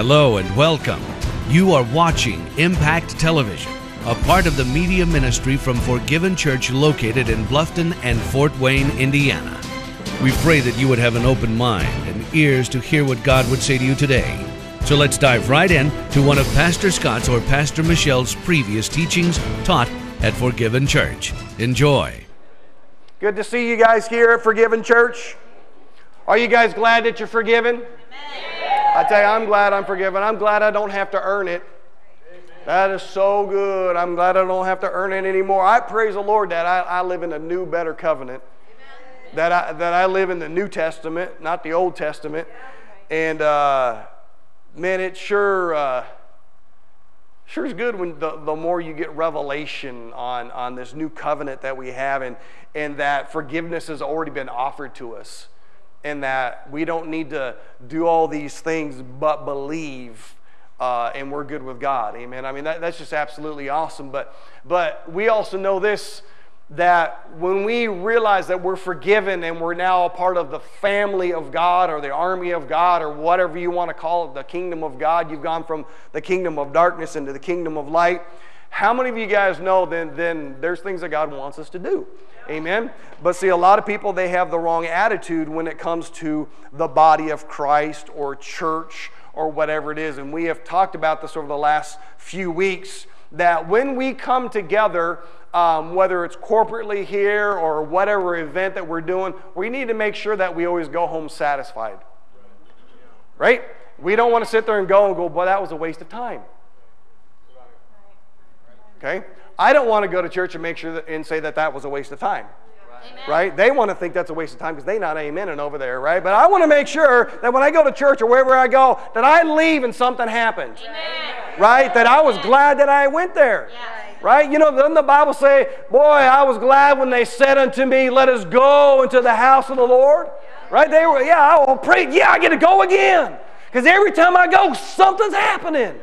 Hello and welcome. You are watching Impact Television, a part of the media ministry from Forgiven Church located in Bluffton and Fort Wayne, Indiana. We pray that you would have an open mind and ears to hear what God would say to you today. So let's dive right in to one of Pastor Scott's or Pastor Michelle's previous teachings taught at Forgiven Church. Enjoy. Good to see you guys here at Forgiven Church. Are you guys glad that you're forgiven? I tell you, I'm glad I'm forgiven. I'm glad I don't have to earn it. That is so good. I'm glad I don't have to earn it anymore. I praise the Lord that I live in a new, better covenant. That I live in the New Testament, not the Old Testament. And man, it sure is good when the more you get revelation on this new covenant that we have, and that forgiveness has already been offered to us. And that we don't need to do all these things but believe, and we're good with God. Amen. I mean, that's just absolutely awesome. But we also know this, that when we realize that we're forgiven and we're now a part of the family of God or the army of God or whatever you want to call it, the kingdom of God, you've gone from the kingdom of darkness into the kingdom of light. How many of you guys know then there's things that God wants us to do? Amen. But see, a lot of people, they have the wrong attitude when it comes to the body of Christ or church or whatever it is. And we have talked about this over the last few weeks, that when we come together, whether it's corporately here or whatever event that we're doing, we need to make sure that we always go home satisfied. Right? We don't want to sit there and go, boy, that was a waste of time. Okay? I don't want to go to church and make sure and say that was a waste of time. Amen. Right? They want to think that's a waste of time because they're not amening over there, right? But I want to make sure that when I go to church or wherever I go, that I leave and something happened. Amen. Right? That I was glad that I went there. Yeah. Right? You know, doesn't the Bible say, boy, I was glad when they said unto me, let us go into the house of the Lord. Yeah. Right? They were, yeah, I will pray. Yeah, I get to go again. Because every time I go, something's happening.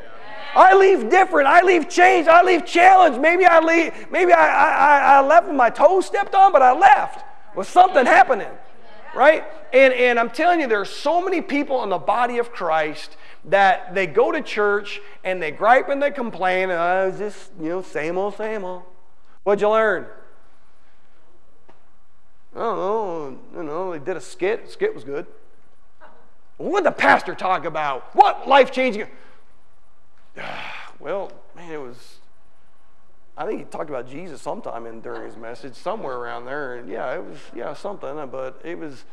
I leave different. I leave changed. I leave challenged. Maybe I left with my toes stepped on, but I left with something happening, right? And I'm telling you, there are so many people in the body of Christ that they go to church and they gripe and they complain. It's just, you know, same old, same old. What'd you learn? I don't know. You know, they did a skit. The skit was good. What did the pastor talk about? What life changing? Well, man, it was, I think he talked about Jesus sometime during his message, somewhere around there. And yeah, it was, yeah, something, but it was,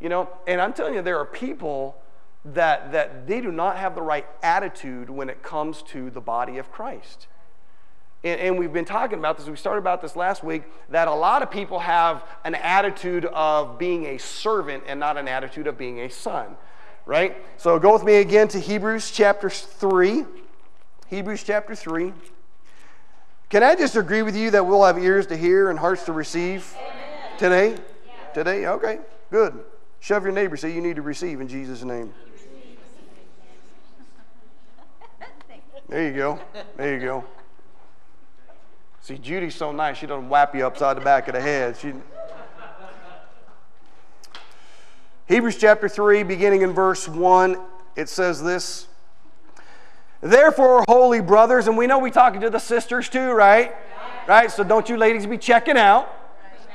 you know, and I'm telling you, there are people that they do not have the right attitude when it comes to the body of Christ. And we've been talking about this, we started about this last week, that a lot of people have an attitude of being a servant and not an attitude of being a son, right? So go with me again to Hebrews chapter 3. Hebrews chapter 3. Can I just agree with you that we'll have ears to hear and hearts to receive? Amen. Today? Yeah. Today? Okay, good. Shove your neighbor, say you need to receive in Jesus' name. There you go. There you go. See, Judy's so nice, she doesn't whap you upside the back of the head. Hebrews chapter 3, beginning in verse 1, it says this. Therefore, holy brothers, and we know we're talking to the sisters too, right? Yes. Right? So don't you ladies be checking out. Yes.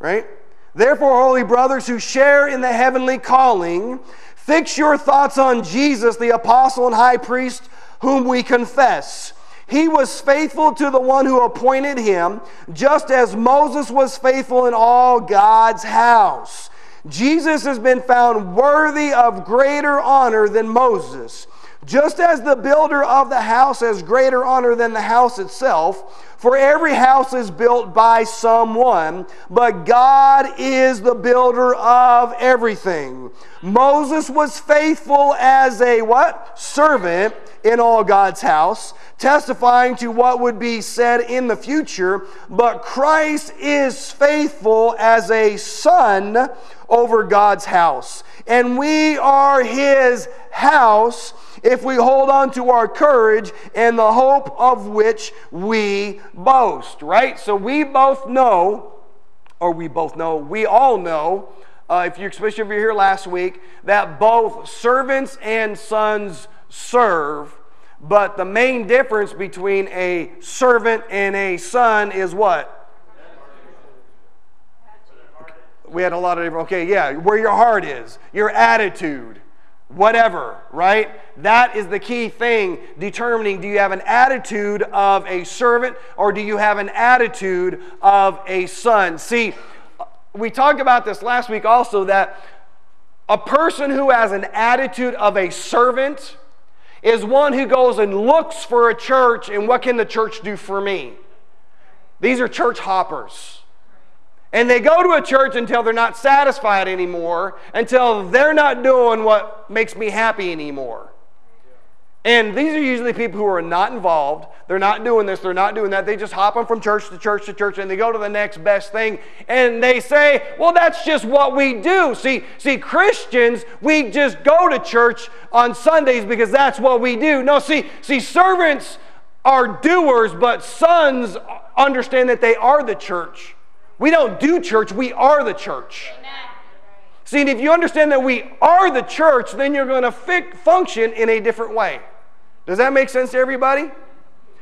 Right? Therefore, holy brothers who share in the heavenly calling, fix your thoughts on Jesus, the apostle and high priest, whom we confess. He was faithful to the one who appointed him, just as Moses was faithful in all God's house. Jesus has been found worthy of greater honor than Moses. Just as the builder of the house has greater honor than the house itself, for every house is built by someone, but God is the builder of everything. Moses was faithful as a what? Servant in all God's house, testifying to what would be said in the future, but Christ is faithful as a son over God's house. And we are his house if we hold on to our courage and the hope of which we boast, right? So we all know, especially if you're here last week, that both servants and sons serve. But the main difference between a servant and a son is what? We had a lot of different, where your heart is, your attitude, whatever, right? That is the key thing, determining, do you have an attitude of a servant or do you have an attitude of a son? See, we talked about this last week also, that a person who has an attitude of a servant is one who goes and looks for a church and what can the church do for me? These are church hoppers. And they go to a church until they're not satisfied anymore, until they're not doing what makes me happy anymore. And these are usually people who are not involved. They're not doing this, they're not doing that. They just hop on from church to church to church, and they go to the next best thing. And they say, well, that's just what we do. See, Christians, we just go to church on Sundays because that's what we do. No, see, servants are doers, but sons understand that they are the church. We don't do church, we are the church. Amen. See, and if you understand that we are the church, then you're going to function in a different way. Does that make sense to everybody?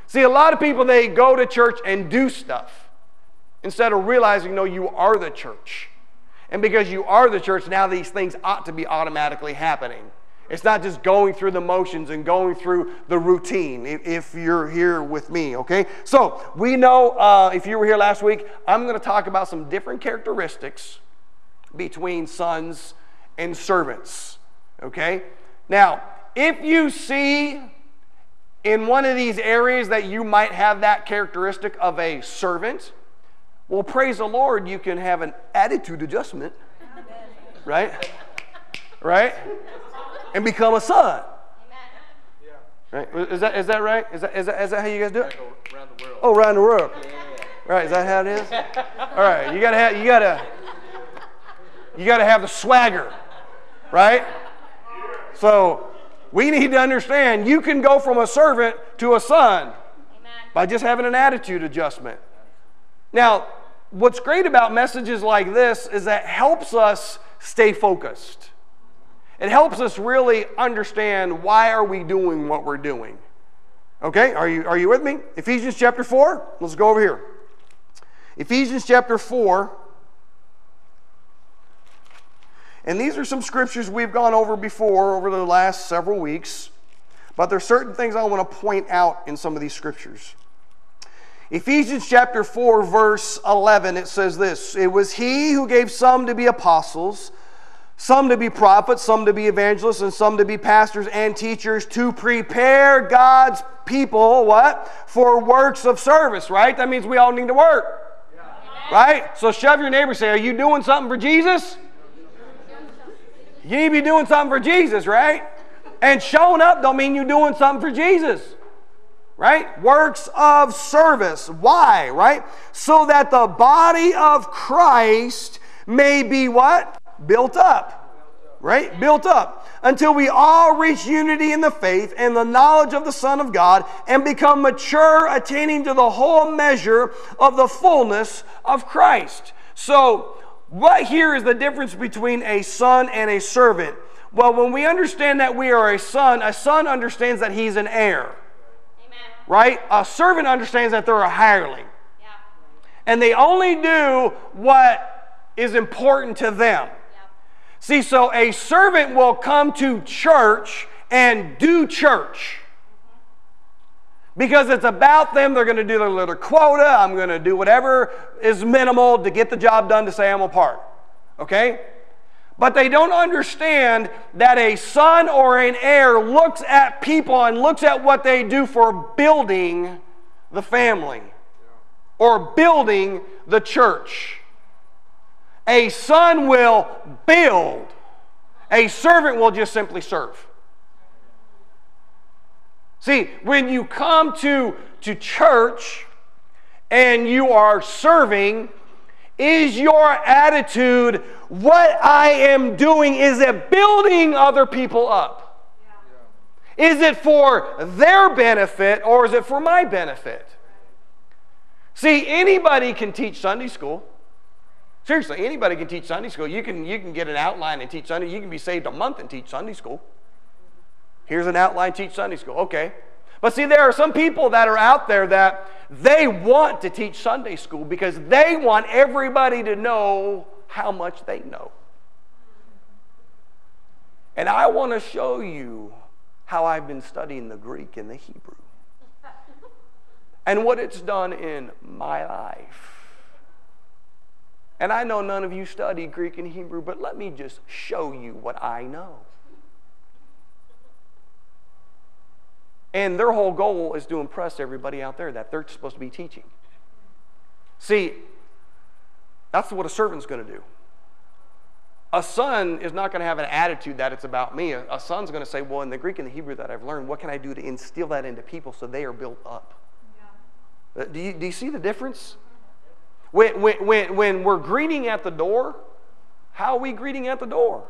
See, a lot of people, they go to church and do stuff instead of realizing, no, you are the church. And because you are the church, now these things ought to be automatically happening. It's not just going through the motions and going through the routine, if you're here with me, okay? So we know, if you were here last week, I'm going to talk about some different characteristics between sons and servants, okay? Now, if you see in one of these areas that you might have that characteristic of a servant, well, praise the Lord, you can have an attitude adjustment, right? Right? And become a son. Amen. Right? Is that right? Is that how you guys do it? Around the world. Oh, around the world. Yeah. Right? Is that how it is? All right. You gotta have the swagger, right? So we need to understand you can go from a servant to a son. Amen. By just having an attitude adjustment. Now, what's great about messages like this is that helps us stay focused. It helps us really understand why are we doing what we're doing. Okay, are you with me? Ephesians chapter 4, let's go over here. Ephesians chapter 4, and these are some scriptures we've gone over before over the last several weeks, but there are certain things I want to point out in some of these scriptures. Ephesians chapter 4, verse 11, it says this, "It was he who gave some to be apostles, some to be prophets, some to be evangelists, and some to be pastors and teachers to prepare God's people," what? "For works of service," right? That means we all need to work, yeah. Right? So shove your neighbor and say, are you doing something for Jesus? You need to be doing something for Jesus, right? And showing up don't mean you're doing something for Jesus, right? Works of service. Why, right? "So that the body of Christ may be" what? "Built up," right? "Built up until we all reach unity in the faith and the knowledge of the Son of God and become mature, attaining to the whole measure of the fullness of Christ." So what here is the difference between a son and a servant? Well, when we understand that we are a son understands that he's an heir. Amen. Right? A servant understands that they're a hireling. Yeah. And they only do what is important to them. See, so a servant will come to church and do church because it's about them. They're going to do their little quota. I'm going to do whatever is minimal to get the job done to say I'm a part, okay? But they don't understand that a son or an heir looks at people and looks at what they do for building the family or building the church. A son will build. A servant will just simply serve. See, when you come to church and you are serving, is your attitude, what I am doing, is it building other people up? Yeah. Is it for their benefit or is it for my benefit? See, anybody can teach Sunday school. Seriously, anybody can teach Sunday school. You can get an outline and teach Sunday. You can be saved a month and teach Sunday school. Here's an outline, teach Sunday school. Okay. But see, there are some people that are out there that they want to teach Sunday school because they want everybody to know how much they know. And I want to show you how I've been studying the Greek and the Hebrew and what it's done in my life. And I know none of you study Greek and Hebrew, but let me just show you what I know. And their whole goal is to impress everybody out there that they're supposed to be teaching. See, that's what a servant's going to do. A son is not going to have an attitude that it's about me. A son's going to say, well, in the Greek and the Hebrew that I've learned, what can I do to instill that into people so they are built up? Yeah. Do you see the difference? When we're greeting at the door, how are we greeting at the door?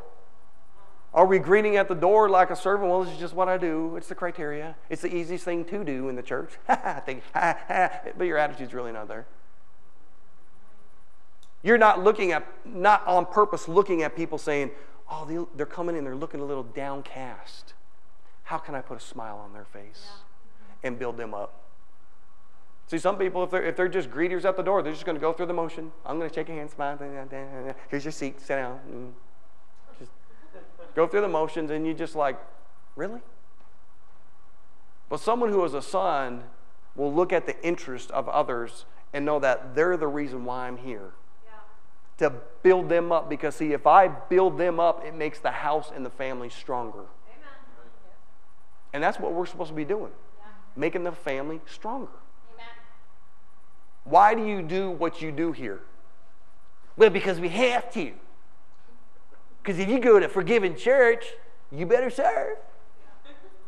Are we greeting at the door like a servant? Well, this is just what I do. It's the criteria. It's the easiest thing to do in the church. But your attitude's really not there. You're not looking at, not on purpose looking at people saying, oh, they're coming in, they're looking a little downcast. How can I put a smile on their face and build them up? See, some people, if they're just greeters at the door, they're just going to go through the motion. I'm going to shake your hand, smile. Here's your seat. Sit down. Just go through the motions, and you're just like, really? But someone who is a son will look at the interest of others and know that they're the reason why I'm here. Yeah. To build them up. Because, see, if I build them up, it makes the house and the family stronger. Amen. And that's what we're supposed to be doing, making the family stronger. Why do you do what you do here? Well, because we have to. Because if you go to Forgiven Church, you better serve.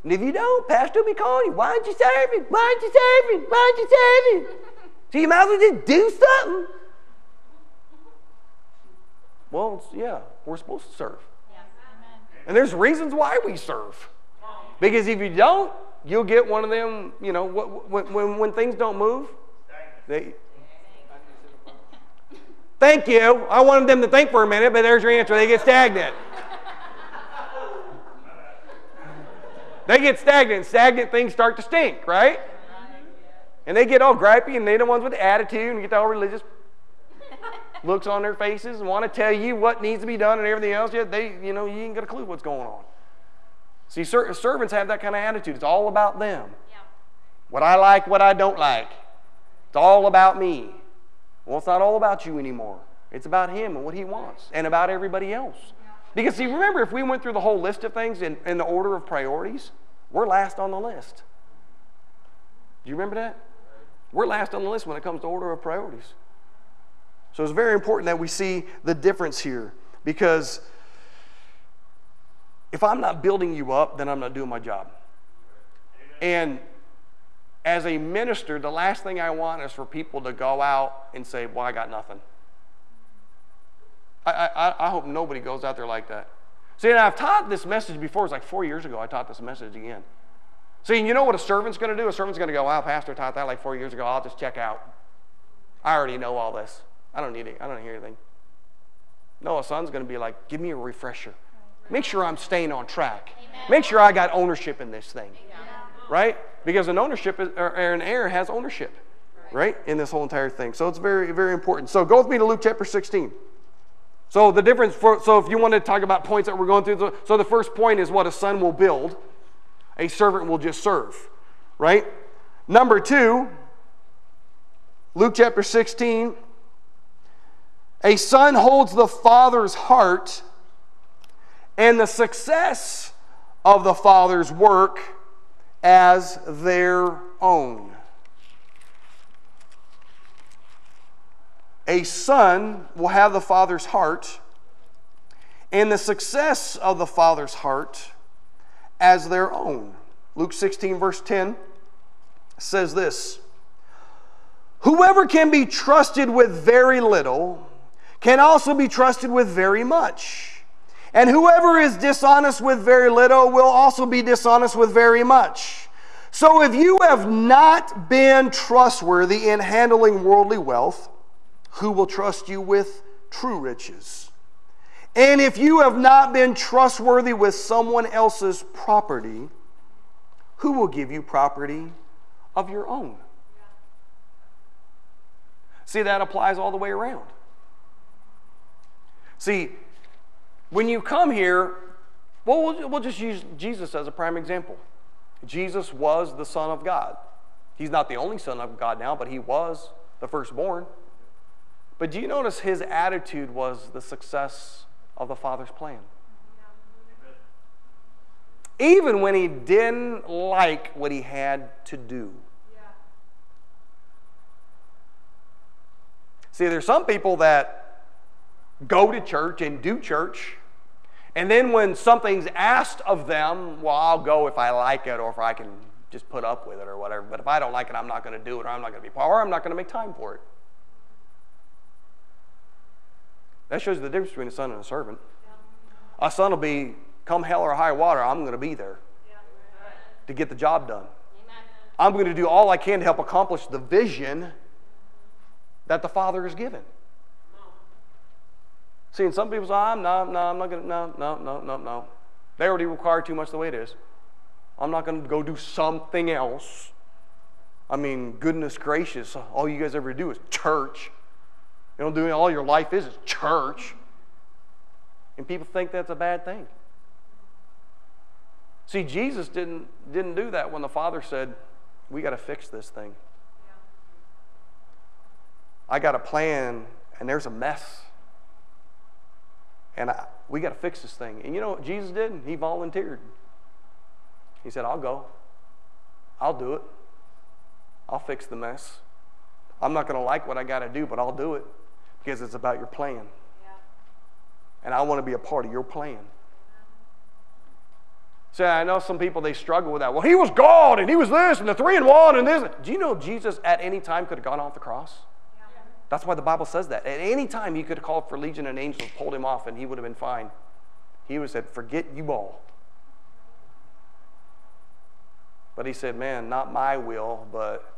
And if you don't, Pastor will be calling you. Why aren't you serving? Why aren't you serving? Why aren't you serving? So you might as well just do something. Well, yeah, we're supposed to serve. And there's reasons why we serve. Because if you don't, you'll get one of them, you know, when things don't move, thank you. I wanted them to think for a minute, but there's your answer. They get stagnant. They get stagnant. Stagnant things start to stink, right? And they get all gripey, and they're the ones with the attitude and get all religious looks on their faces and want to tell you what needs to be done and everything else. Yet they, you know, you ain't got a clue what's going on. See, servants have that kind of attitude. It's all about them. What I like, what I don't like. It's all about me. Well, it's not all about you anymore. It's about him and what he wants and about everybody else. Because, see, remember, if we went through the whole list of things in the order of priorities, we're last on the list. Do you remember that? We're last on the list when it comes to order of priorities. So it's very important that we see the difference here, because if I'm not building you up, then I'm not doing my job. And as a minister, the last thing I want is for people to go out and say, well, I got nothing. I hope nobody goes out there like that. See, and I've taught this message before. It's like 4 years ago I taught this message again. See, and you know what a servant's going to do? A servant's going to go, wow, Pastor taught that like 4 years ago. I'll just check out. I already know all this. I don't need it. I don't hear anything. No, a son's going to be like, give me a refresher. Make sure I'm staying on track. Amen. Make sure I got ownership in this thing. Amen. Right? Because an ownership is, or an heir has ownership, right? In this whole entire thing. So it's very, very important. So go with me to Luke chapter 16. So the difference, so if you want to talk about points that we're going through, so the first point is what a son will build, a servant will just serve, right? Number two, Luke chapter 16, a son holds the father's heart, and the success of the father's work as their own. A son will have the father's heart and the success of the father's heart as their own. Luke 16 verse 10 says this, whoever can be trusted with very little can also be trusted with very much. And whoever is dishonest with very little will also be dishonest with very much. So if you have not been trustworthy in handling worldly wealth, who will trust you with true riches? And if you have not been trustworthy with someone else's property, who will give you property of your own? See, that applies all the way around. See, when you come here, we'll just use Jesus as a prime example. Jesus was the Son of God. He's not the only Son of God now, but he was the firstborn. But do you notice his attitude was the success of the Father's plan? Even when he didn't like what he had to do. See, there's some people that go to church and do church, and then when something's asked of them, well, I'll go if I like it or if I can just put up with it or whatever. But if I don't like it, I'm not going to do it, or I'm not going to be part, or I'm not going to make time for it. That shows the difference between a son and a servant. A son will be, come hell or high water, I'm going to be there to get the job done. I'm going to do all I can to help accomplish the vision that the Father has given. See, and some people say, I'm not going to. They already require too much the way it is. I'm not going to go do something else. I mean, goodness gracious, all you guys ever do is church. You don't do it, all your life is church. And people think that's a bad thing. See, Jesus didn't do that when the Father said, we got to fix this thing. I got a plan, and there's a mess. And we got to fix this thing. And you know what Jesus did? He volunteered. He said, I'll go. I'll do it. I'll fix the mess. I'm not going to like what I got to do, but I'll do it because it's about your plan. Yeah. And I want to be a part of your plan. So I know some people, they struggle with that. Well, he was God, and he was this, and the 3 in 1, and this. Do you know Jesus at any time could have gone off the cross? That's why the Bible says that. At any time, he could have called for legion and angels, pulled him off, and he would have been fine. He would have said, forget you all. But he said, man, not my will, but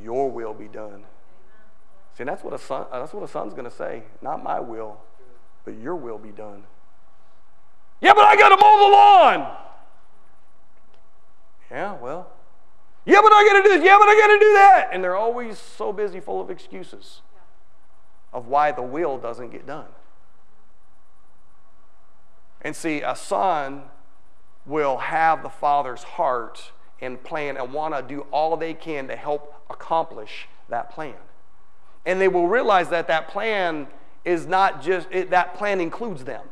your will be done. See, that's what a son's going to say. Not my will, but your will be done. Yeah, but I got to mow the lawn. Yeah, well. Yeah, but I got to do this. Yeah, but I got to do that. And they're always so busy, full of excuses of why the will doesn't get done. And see, a son will have the Father's heart and plan and want to do all they can to help accomplish that plan. And they will realize that that plan is not just, that plan includes them,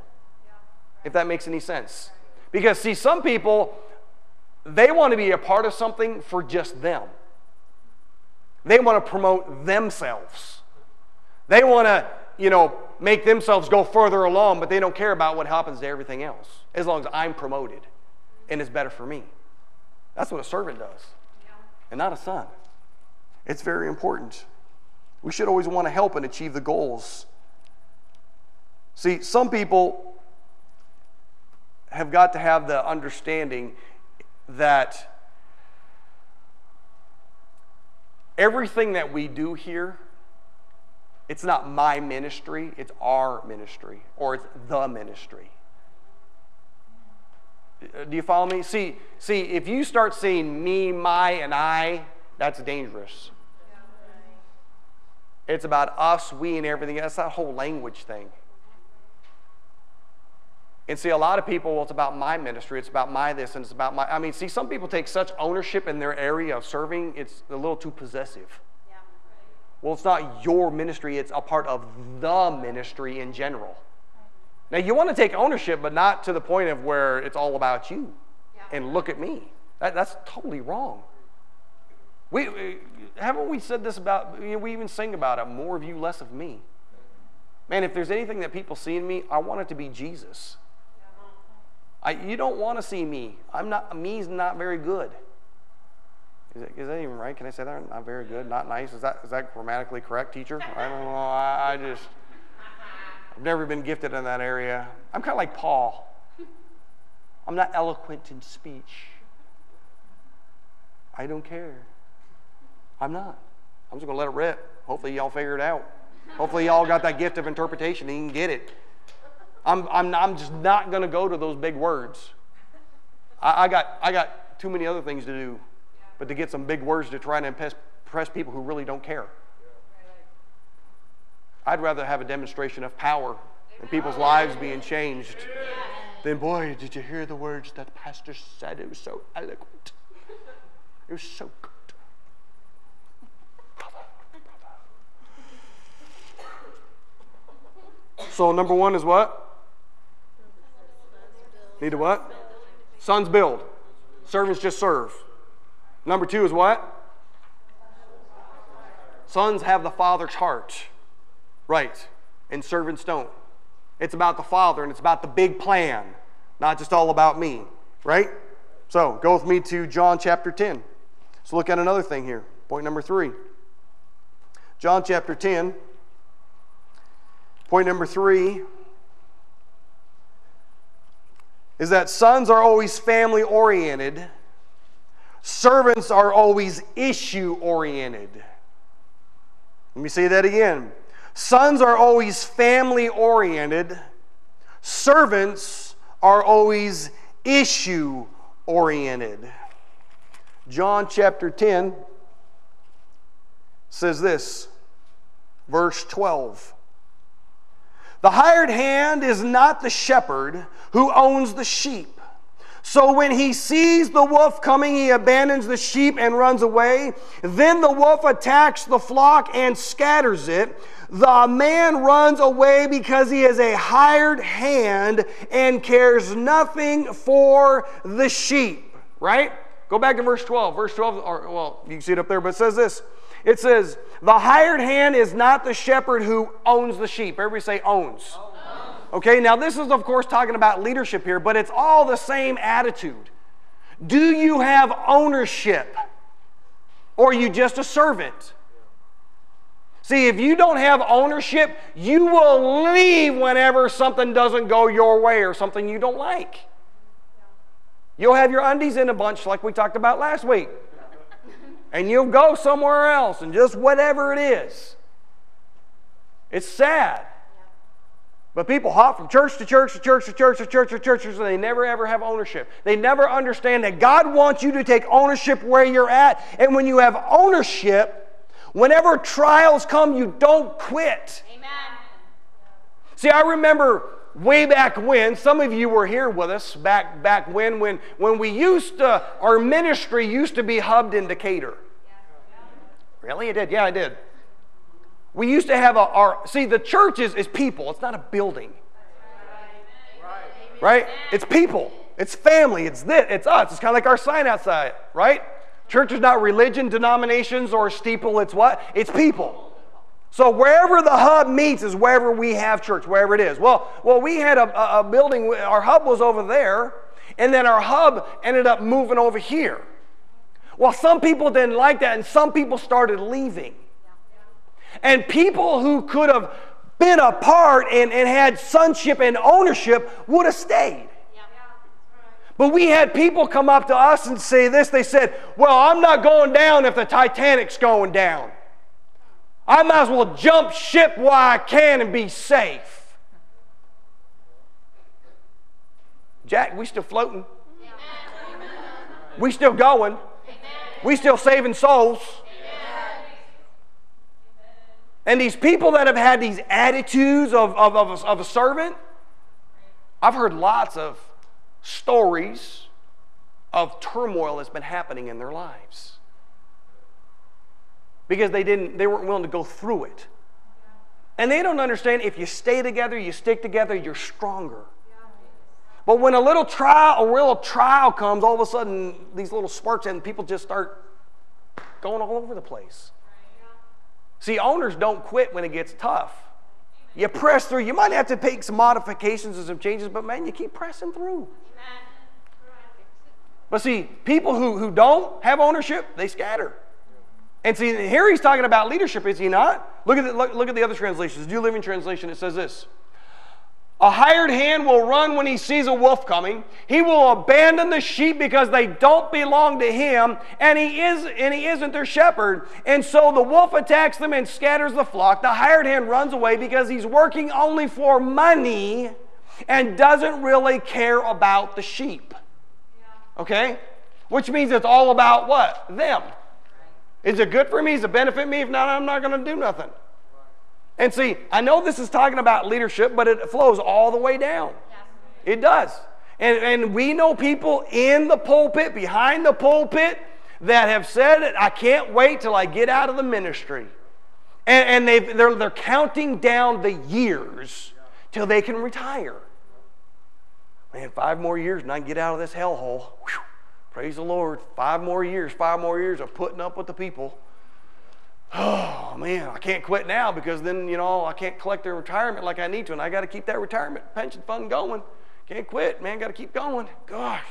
if that makes any sense. Because, see, some people, they want to be a part of something for just them. They want to promote themselves. They want to, make themselves go further along, but they don't care about what happens to everything else, as long as I'm promoted and it's better for me. That's what a servant does, and not a son. It's very important. We should always want to help and achieve the goals. See, some people have got to have the understanding that everything that we do here, it's not my ministry, it's our ministry, or it's the ministry. Do you follow me? See, if you start seeing me, my, and I, that's dangerous. It's about us, we, and everything. That's that whole language thing. And see, a lot of people, well, it's about my ministry, it's about my this, and it's about my... I mean, see, some people take such ownership in their area of serving, it's a little too possessive. Yeah. Well, it's not your ministry, it's a part of the ministry in general. Now, you want to take ownership, but not to the point of where it's all about you. Yeah. And look at me. That's totally wrong. Haven't we said this about... we even sing about it, more of you, less of me. Man, if there's anything that people see in me, I want it to be Jesus. You don't want to see me. Me's not very good. Is that even right? Can I say that? Not very good, not nice. Is that grammatically correct, teacher? I don't know. I've never been gifted in that area. I'm kind of like Paul. I'm not eloquent in speech. I don't care. I'm not. I'm just going to let it rip. Hopefully y'all figure it out. Hopefully y'all got that gift of interpretation and you can get it. I'm just not going to go to those big words. I got got too many other things to do but to get some big words to try and impress people who really don't care. I'd rather have a demonstration of power and people's lives being changed than, boy, did you hear the words that pastor said? It was so eloquent. It was so good. So number one is what? Need to what? Sons build. Servants just serve. Number two is what? Sons have the father's heart. Right. And servants don't. It's about the father and it's about the big plan. Not just all about me. Right? So go with me to John chapter 10. Let's look at another thing here. Point number 3. John chapter 10. Point number 3 is that sons are always family-oriented. Servants are always issue-oriented. Let me say that again. Sons are always family-oriented. Servants are always issue-oriented. John chapter 10 says this, verse 12. The hired hand is not the shepherd who owns the sheep. So when he sees the wolf coming, he abandons the sheep and runs away. Then the wolf attacks the flock and scatters it. The man runs away because he is a hired hand and cares nothing for the sheep. Right? Go back to verse 12. Verse 12, or, well, you can see it up there, but it says this. It says, the hired hand is not the shepherd who owns the sheep. Everybody say owns. Okay, now this is of course talking about leadership here, but it's all the same attitude. Do you have ownership? Or are you just a servant? See, if you don't have ownership, you will leave whenever something doesn't go your way or something you don't like. You'll have your undies in a bunch like we talked about last week. And you'll go somewhere else and just whatever it is. It's sad. But people hop from church to church to church to church to church to church, and they never ever have ownership. They never understand that God wants you to take ownership where you're at. And when you have ownership, whenever trials come, you don't quit. Amen. See, I remember way back when, some of you were here with us back when we used to, our ministry used to be hubbed in Decatur. Really? It did? Yeah, it did. We used to have see, the church is people. It's not a building. Right? It's people. It's family. It's this. It's us. It's kind of like our sign outside. Right? Church is not religion, denominations, or steeple. It's what? It's people. So wherever the hub meets is wherever we have church, wherever it is. Well, we had a building. Our hub was over there, and then our hub ended up moving over here. Well, some people didn't like that, and some people started leaving. And people who could have been a part and had sonship and ownership would have stayed. But we had people come up to us and say this. They said, well, I'm not going down if the Titanic's going down. I might as well jump ship while I can and be safe. Jack, we still floating. Amen. We still going. Amen. We still saving souls. Amen. And these people that have had these attitudes of a servant, I've heard lots of stories of turmoil that's been happening in their lives. Because they weren't willing to go through it. And they don't understand if you stay together, you stick together, you're stronger. But when a little trial comes, all of a sudden these little sparks and people just start going all over the place. See, owners don't quit when it gets tough. You press through. You might have to make some modifications and some changes, but man, you keep pressing through. But see, people who don't have ownership, they scatter. And see, here he's talking about leadership, is he not? Look at the other translations. New Living Translation, it says this. A hired hand will run when he sees a wolf coming. He will abandon the sheep because they don't belong to him, and he isn't their shepherd. And so the wolf attacks them and scatters the flock. The hired hand runs away because he's working only for money and doesn't really care about the sheep. Okay? which means it's all about what? Them. Is it good for me? Is it benefit me? If not, I'm not going to do nothing. And see, I know this is talking about leadership, but it flows all the way down. It does. And we know people in the pulpit, behind the pulpit, that have said, I can't wait till I get out of the ministry. And they're counting down the years till they can retire. Man, 5 more years and I can get out of this hellhole. Praise the Lord. 5 more years of putting up with the people. Oh, man, I can't quit now because then, you know, I can't collect their retirement like I need to, and I got to keep that retirement pension fund going. Can't quit, man, got to keep going. Gosh,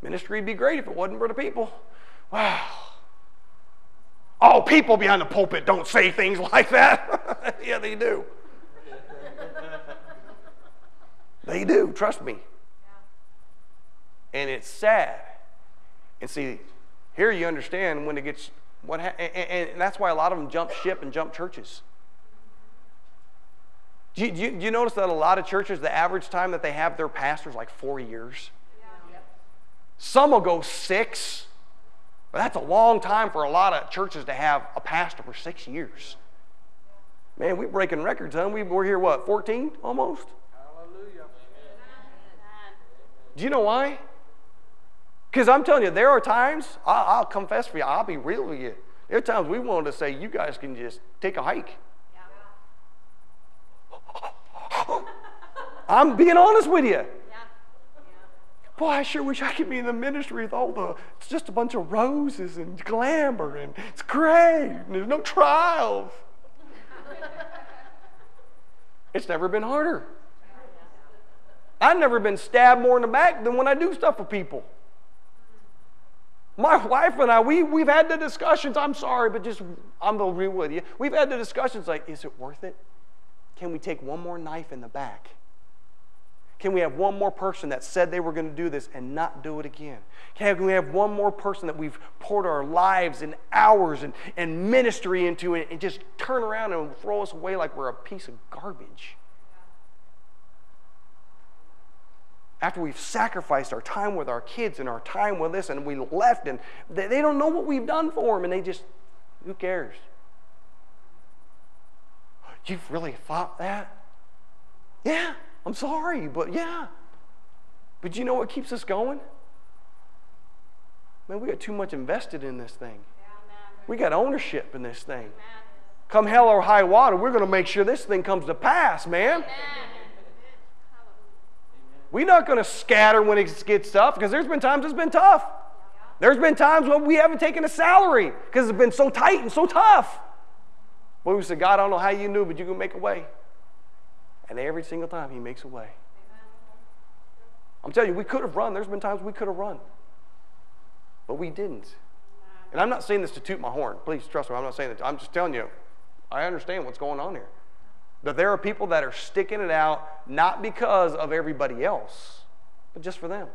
ministry would be great if it wasn't for the people. Wow. Oh, people behind the pulpit don't say things like that. Yeah, they do. They do, trust me. And it's sad. And see, here you understand when it gets... and that's why a lot of them jump ship and jump churches. Do you notice that a lot of churches, the average time that they have their pastors, like 4 years? Yeah. Yep. Some will go 6, but that's a long time for a lot of churches to have a pastor for 6 years. Man, we're breaking records, huh? We're here, what, 14 almost? Hallelujah. Amen. Do you know why? Because I'm telling you, there are times, I'll confess for you, I'll be real with you. There are times we wanted to say, you guys can just take a hike. Yeah. I'm being honest with you. Yeah. Yeah. Boy, I sure wish I could be in the ministry with all the, it's just a bunch of roses and glamour and it's great and there's no trials. It's never been harder. I've never been stabbed more in the back than when I do stuff for people. My wife and I, we've had the discussions. I'm sorry, but just, I'm going to be with you. We've had the discussions like, is it worth it? Can we take one more knife in the back? Can we have one more person that said they were going to do this and not do it again? Can we have one more person that we've poured our lives and hours and ministry into and just turn around and throw us away like we're a piece of garbage? After we've sacrificed our time with our kids and our time with this and we left and they don't know what we've done for them and they just, who cares? You've really thought that? Yeah, I'm sorry, but yeah. But you know what keeps us going? Man, we got too much invested in this thing. We got ownership in this thing. Come hell or high water, we're going to make sure this thing comes to pass, man. We're not going to scatter when it gets tough because there's been times it's been tough. There's been times when we haven't taken a salary because it's been so tight and so tough. But we said, God, I don't know how you knew, but you can make a way. And every single time he makes a way. I'm telling you, we could have run. There's been times we could have run. But we didn't. And I'm not saying this to toot my horn. Please trust me, I'm not saying that. I'm just telling you, I understand what's going on here. But there are people that are sticking it out, not because of everybody else, but just for them.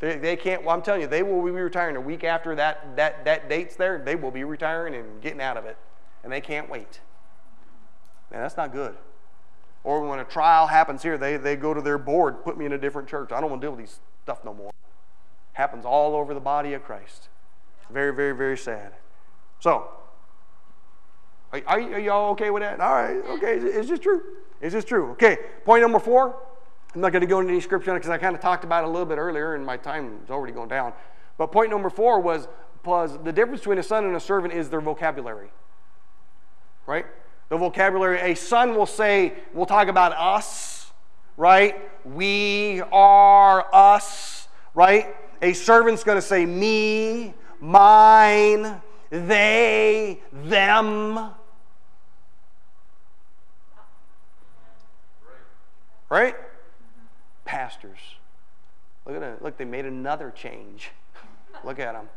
They can't, well, I'm telling you, they will be retiring a week after that date's there. They will be retiring and getting out of it. And they can't wait. Man, that's not good. Or when a trial happens here, they go to their board, put me in a different church. I don't want to deal with these stuff no more. Happens all over the body of Christ. Very, very, very sad. So, are y'all okay with that? All right, okay, is this true? Is this true? Okay, point number 4. I'm not going to go into any scripture on it because I kind of talked about it a little bit earlier and my time is already going down. But point number 4 was the difference between a son and a servant is their vocabulary. Right? The vocabulary, a son will say, we'll talk about us, right? We are us, right? A servant's going to say me, mine, they, them. Right? Pastors. Look at that. Look, they made another change. Look at them.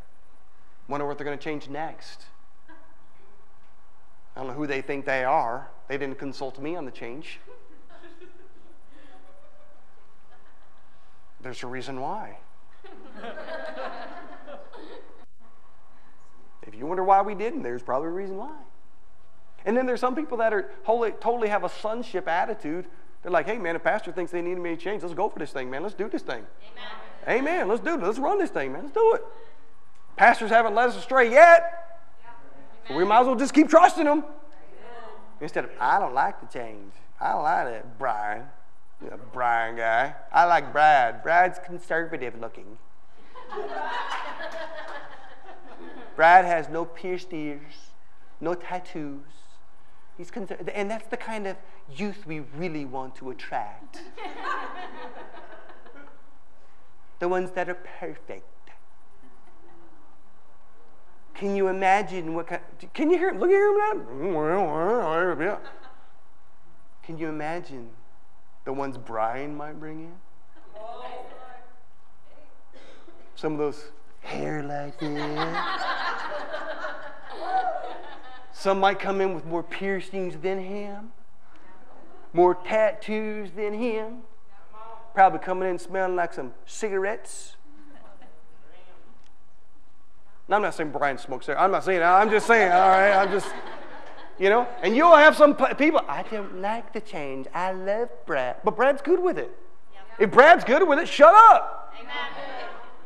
Wonder what they're going to change next. I don't know who they think they are. They didn't consult me on the change. There's a reason why. If you wonder why we didn't, there's probably a reason why. And then there's some people that are totally have a sonship attitude. They're like, hey, man, if pastor thinks they need me to change, let's go for this thing, man. Let's do this thing. Amen. Let's do it. Let's run this thing, man. Let's do it. Pastors haven't led us astray yet. So we might as well just keep trusting them. Instead of, I don't like the change. I don't like that Brian. Yeah, Brian guy. I like Brad. Brad's conservative looking. Brad has no pierced ears, no tattoos. He's and that's the kind of youth we really want to attract. The ones that are perfect. Can you imagine what kind? Can you hear? Look at him. Can you imagine the ones Brian might bring in? Oh. Some of those hair like that. Some might come in with more piercings than him, more tattoos than him. Probably coming in smelling like some cigarettes. I'm not saying Brian smokes there. I'm not saying that. I'm just saying, all right? I'm just, you know? And you'll have some people, I don't like the change. I love Brad. But Brad's good with it. Yeah. If Brad's good with it, shut up. Amen.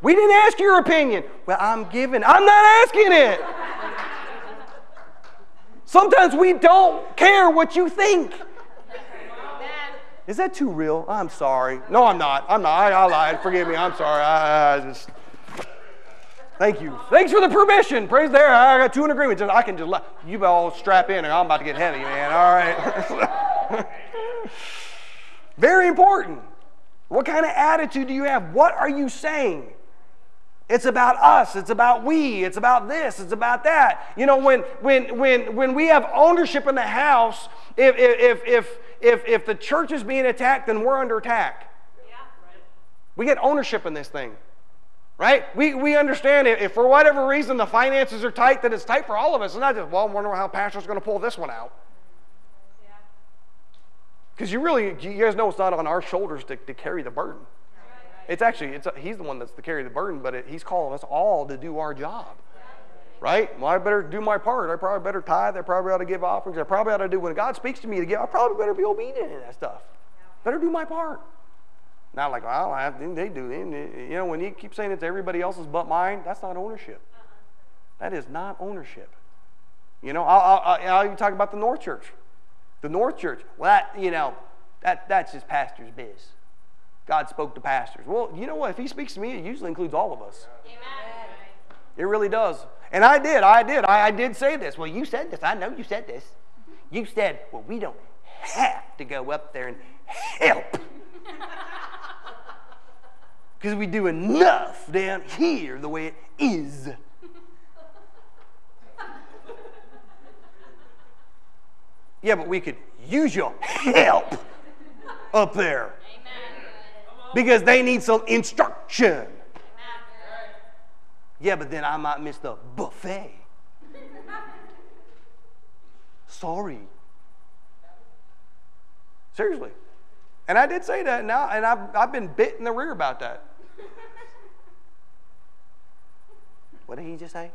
We didn't ask your opinion. Well, I'm not asking it. Sometimes we don't care what you think. Is that too real? I'm sorry. No, I'm not. I'm not. I lied. Forgive me. I'm sorry. I just... Thank you. Thanks for the permission. Praise there. I got two in agreement. I can just let you all strap in, and I'm about to get heavy, man. All right. Very important. What kind of attitude do you have? What are you saying? It's about us. It's about we. It's about this. It's about that. You know, when we have ownership in the house, if the church is being attacked, then we're under attack. Yeah. Right. We get ownership in this thing. Right? We understand if for whatever reason the finances are tight, then it's tight for all of us. It's not just, well, I wonder how pastor's going to pull this one out. Because you guys know it's not on our shoulders to carry the burden. Right. It's actually, he's the one that's to carry the burden, but he's calling us all to do our job. Right? Well, I better do my part. I probably better tithe. I probably ought to give offerings. I probably ought to do, when God speaks to me to give, I probably better be obedient in that stuff. Better do my part. Not like, well, I don't have, they do. You know, when you keep saying it's everybody else's but mine, that's not ownership. That is not ownership. You know, I'll talk about the North Church. The North Church, well, that's just pastor's biz. God spoke to pastors. Well, you know what? If he speaks to me, it usually includes all of us. Amen. It really does. And I did say this. Well, you said this. I know you said this. You said, well, we don't have to go up there and help. Because we do enough down here the way it is. Yeah, but we could use your help up there. Amen. Because they need some instruction. Amen. Yeah, but then I might miss the buffet. Sorry. Seriously. And I did say that now, and I've been bit in the rear about that. What did he just say?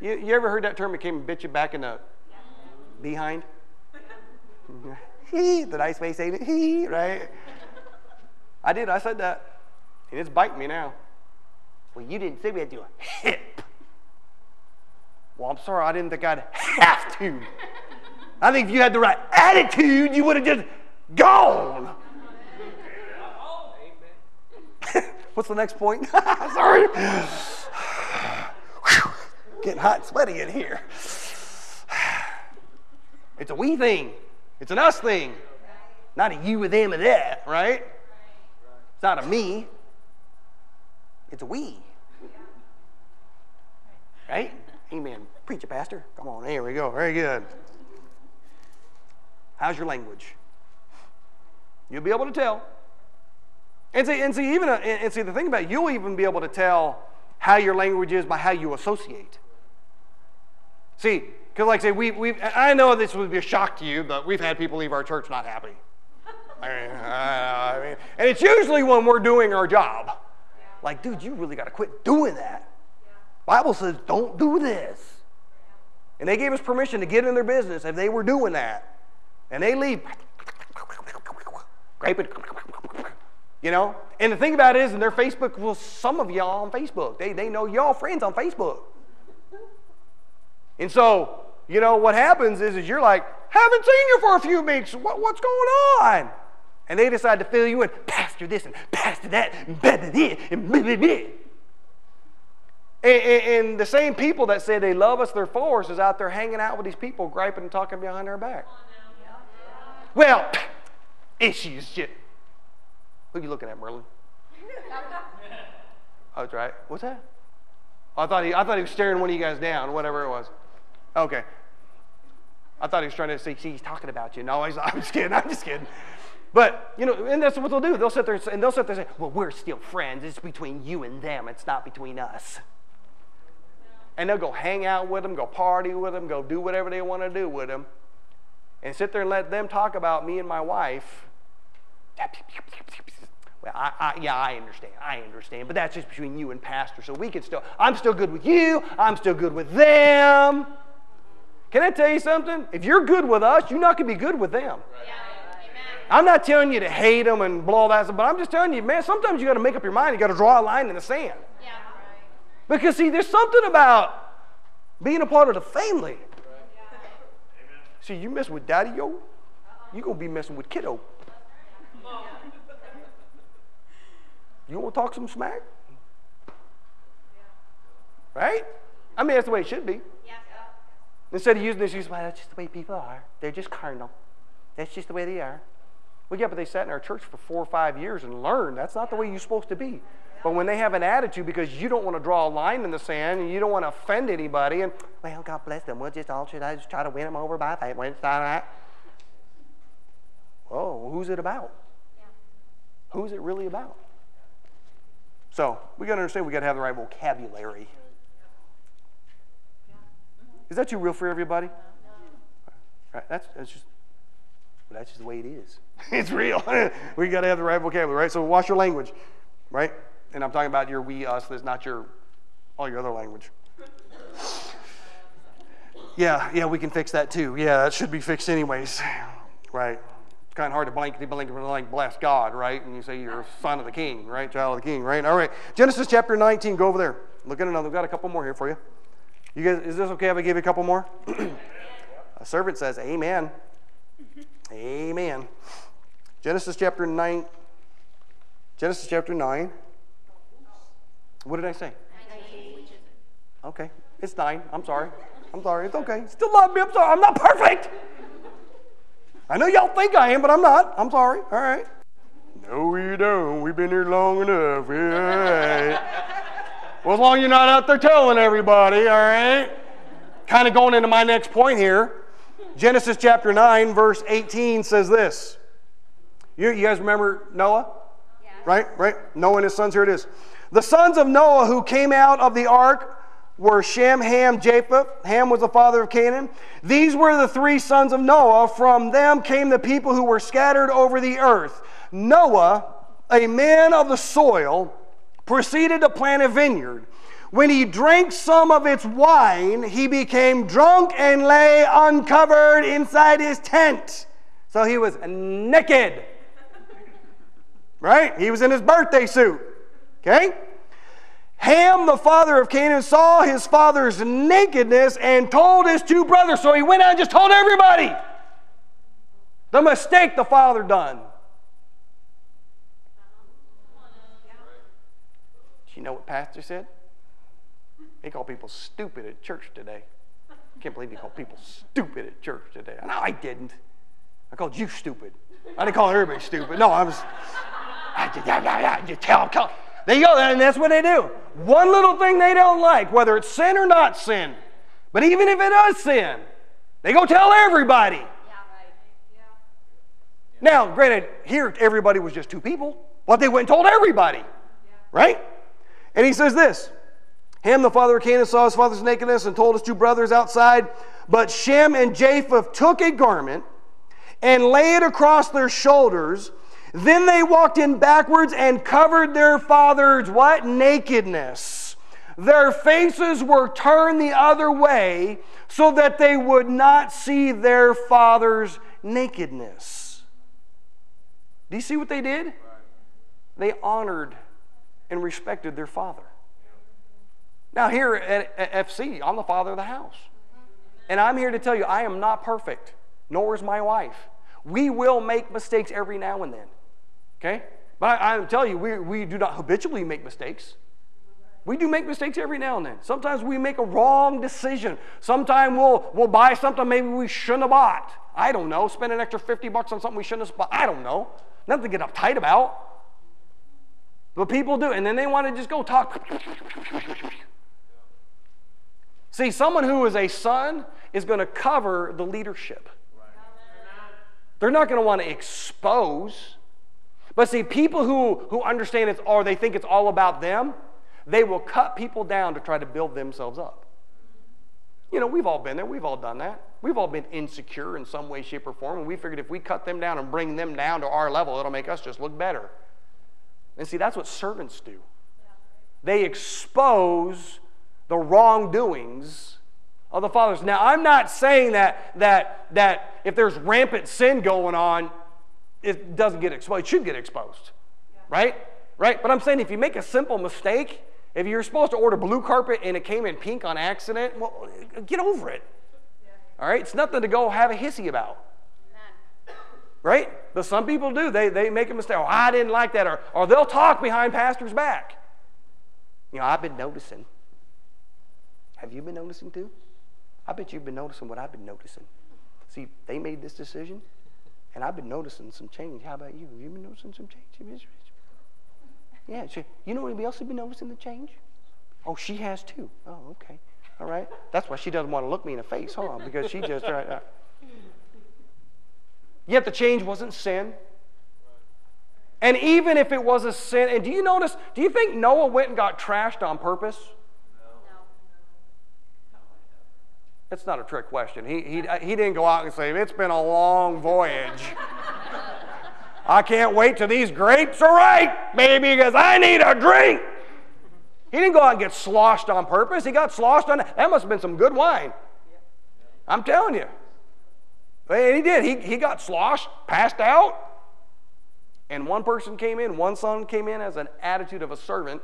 You ever heard that term? It came and bit you back in the behind? The nice way saying it, right? I did. I said that. And it's biting me now. Well, you didn't say we had to do a hip. Well, I'm sorry. I didn't think I'd have to. I think if you had the right attitude, you would have just gone. What's the next point? Sorry. Getting hot and sweaty in here. It's a we thing. It's an us thing. Not a you or them or that, right? It's not a me. It's a we. Right? Amen. Preach it, Pastor. Come on, here we go. Very good. How's your language? You'll be able to tell. And see, the thing about it, you'll even be able to tell how your language is by how you associate. See, because like I say, I know this would be a shock to you, but we've had people leave our church not happy. I mean, and it's usually when we're doing our job. Like, dude, you really got to quit doing that. Bible says don't do this. And they gave us permission to get in their business if they were doing that. And they leave. Grape it. You know? And the thing about it is, in their Facebook, well, some of y'all on Facebook, they know y'all friends on Facebook. And so, you know, what happens is you're like, haven't seen you for a few weeks. What's going on? And they decide to fill you in, pastor this and pastor that, and blah, blah, blah, and blah, blah, blah. And the same people that say they love us, they're for us, is out there hanging out with these people, griping and talking behind their back. Well, issues, shit. Who are you looking at, Merlin? I was right. What's that? I thought he was staring one of you guys down, whatever it was. Okay. I thought he was trying to say, see, he's talking about you. No, I'm just kidding. But, you know, and that's what they'll do. They'll sit there and say, well, we're still friends. It's between you and them. It's not between us. And they'll go hang out with them, go party with them, go do whatever they want to do with them, and sit there and let them talk about me and my wife. Well, I understand. But that's just between you and pastor. So we can still, I'm still good with you. I'm still good with them. Can I tell you something? If you're good with us, you're not going to be good with them. Yeah. I'm not telling you to hate them and blow all that stuff, but I'm just telling you, man, sometimes you got to make up your mind. You got to draw a line in the sand. Yeah. Right. Because, see, there's something about being a part of the family. Right. Yeah. See, you mess with daddy, yo, you're going to be messing with kiddo. Yeah. You want to talk some smack? Yeah. Right? I mean, that's the way it should be. Yeah. Instead of using this, you say, well, that's just the way people are. They're just carnal. That's just the way they are. Well, yeah, but they sat in our church for 4 or 5 years and learned. That's not the way you're supposed to be. But when they have an attitude because you don't want to draw a line in the sand and you don't want to offend anybody, and, well, God bless them. We'll just all try to win them over by faith. Oh, who's it about? Who's it really about? So we got to understand we got to have the right vocabulary. Is that too real for everybody? Right, that's just... But that's just the way it is. It's real. We got to have the right vocabulary, right? So watch your language, right? And I'm talking about your we, us. That's not your, all your other language. Yeah, we can fix that too. Yeah, that should be fixed anyways, right? It's kind of hard to blank, bless God, right? And you say you're a son of the king, right? Child of the king, right? All right. Genesis chapter 19. Go over there. Look at another. We've got a couple more here for you. You guys, is this okay if I give you a couple more? A servant says, amen. Amen. Genesis chapter 9. What did I say? 9. Okay. It's 9. I'm sorry. It's okay. Still love me. I'm sorry. I'm not perfect. I know y'all think I am, but I'm not. I'm sorry. All right. No, you don't. We've been here long enough. All right. Well, as long as you're not out there telling everybody, all right? Kind of going into my next point here. Genesis chapter 9, verse 18 says this. You guys remember Noah? Yeah. Right? Noah and his sons, here it is. The sons of Noah who came out of the ark were Shem, Ham, Japheth. Ham was the father of Canaan. These were the 3 sons of Noah. From them came the people who were scattered over the earth. Noah, a man of the soil, proceeded to plant a vineyard. When he drank some of its wine, he became drunk and lay uncovered inside his tent. So he was naked. Right? He was in his birthday suit. Okay? Ham, the father of Canaan, saw his father's nakedness and told his 2 brothers. So he went out and just told everybody the mistake the father done. Do you know what Pastor said? He called people stupid at church today. I can't believe he called people stupid at church today. No, I didn't. I called you stupid. I didn't call everybody stupid. No, I just tell. There you go, and that's what they do. One little thing they don't like, whether it's sin or not sin, but even if it is sin, they go tell everybody. Yeah, right. Yeah. Now, granted, here everybody was just 2 people, but they went and told everybody, right? And he says this. Ham, the father of Canaan, saw his father's nakedness and told his 2 brothers outside. But Shem and Japheth took a garment and laid it across their shoulders. Then they walked in backwards and covered their father's what? Nakedness. Their faces were turned the other way so that they would not see their father's nakedness. Do you see what they did? they honored and respected their father. Now here at FC, I'm the father of the house. And I'm here to tell you, I am not perfect, nor is my wife. We will make mistakes every now and then, okay? But I'm telling you, we do not habitually make mistakes. We do make mistakes every now and then. Sometimes we make a wrong decision. Sometimes we'll buy something maybe we shouldn't have bought. I don't know. Spend an extra $50 on something we shouldn't have bought. I don't know. Nothing to get uptight about. But people do, and then they want to just go talk. See, someone who is a son is going to cover the leadership. They're not going to want to expose. But see, people who understand it, or they think it's all about them, they will cut people down to try to build themselves up. You know, we've all been there. We've all done that. We've all been insecure in some way, shape, or form, and we figured if we cut them down and bring them down to our level, it'll make us just look better. And see, that's what servants do. They expose the wrongdoings of the fathers. Now, I'm not saying that if there's rampant sin going on, it doesn't get exposed. It should get exposed, right? Right? But I'm saying if you make a simple mistake, if you're supposed to order blue carpet and it came in pink on accident, well, get over it. Yeah. All right? It's nothing to go have a hissy about. Amen. Right? But some people do. They make a mistake. Oh, I didn't like that. Or they'll talk behind pastor's back. You know, I've been noticing. Have you been noticing too? I bet you've been noticing what I've been noticing. See, they made this decision, and I've been noticing some change. How about you? Have you been noticing some change? Yeah, you know anybody else who's been noticing the change? Oh, she has too. Oh, okay. All right. That's why she doesn't want to look me in the face, huh? Because she just... Yet the change wasn't sin. And even if it was a sin, and do you notice, do you think Noah went and got trashed on purpose? No. That's not a trick question. He didn't go out and say, it's been a long voyage. I can't wait till these grapes are ripe, baby, because I need a drink. He didn't go out and get sloshed on purpose. He got sloshed on... That must have been some good wine. I'm telling you. And he did. He got sloshed, passed out. And one person came in, one son came in as an attitude of a servant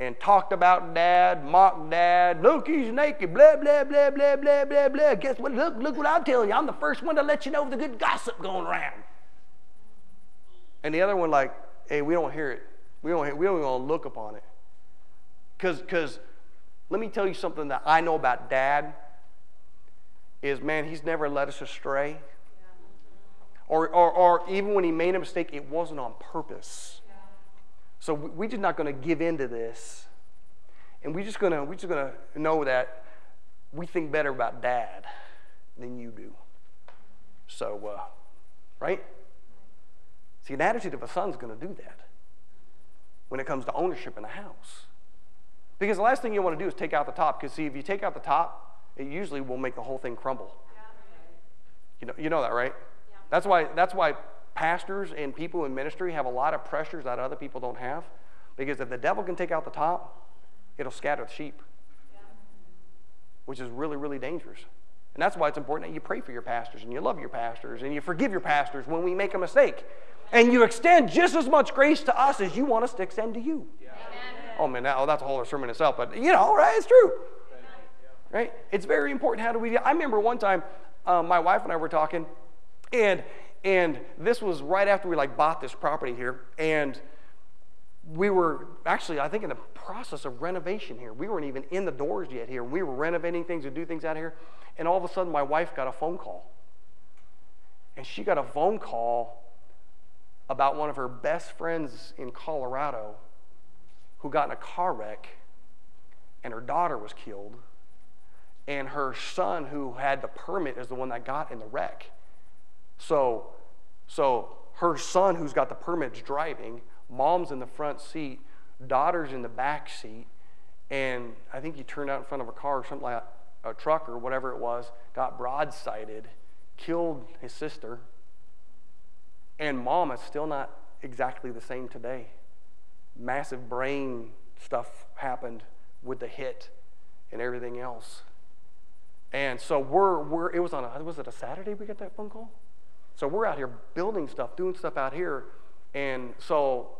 and talked about dad, mocked dad. Look, he's naked, blah, blah, blah, blah, blah, blah, blah. Guess what? Look what I'm telling you. I'm the first one to let you know the good gossip going around. And the other one like, hey, we don't hear it. We don't even want to look upon it. Because let me tell you something that I know about dad is, man, he's never led us astray. Or even when he made a mistake, it wasn't on purpose. So we're just not going to give in to this. And we're just going to know that we think better about dad than you do. So, right? See, an attitude of a son's going to do that when it comes to ownership in a house. Because the last thing you want to do is take out the top. Because, see, if you take out the top, it usually will make the whole thing crumble. Yeah. You know that, right? Yeah. That's why pastors and people in ministry have a lot of pressures that other people don't have. Because if the devil can take out the top, it'll scatter the sheep, which is really, really dangerous. And that's why it's important that you pray for your pastors and you love your pastors and you forgive your pastors when we make a mistake. And you extend just as much grace to us as you want us to extend to you. Yeah. Oh, man, that's a whole other sermon itself, but you know, right? It's true. Right? It's very important. How do we do? I remember one time my wife and I were talking, and this was right after we bought this property here, and we were actually, I think, in the process of renovation here. We weren't even in the doors yet here. We were renovating things and do things out here, and all of a sudden my wife got a phone call. And she got a phone call about one of her best friends in Colorado who got in a car wreck, and her daughter was killed, and her son who had the permit is the one that got in the wreck. So her son who's got the permit's driving, mom's in the front seat, daughter's in the back seat, and I think he turned out in front of a car or something like that, a truck or whatever it was, got broadsided, killed his sister. And mom is still not exactly the same today. Massive brain stuff happened with the hit and everything else. And so it was on a Saturday we got that phone call? So we're out here building stuff, doing stuff out here, And so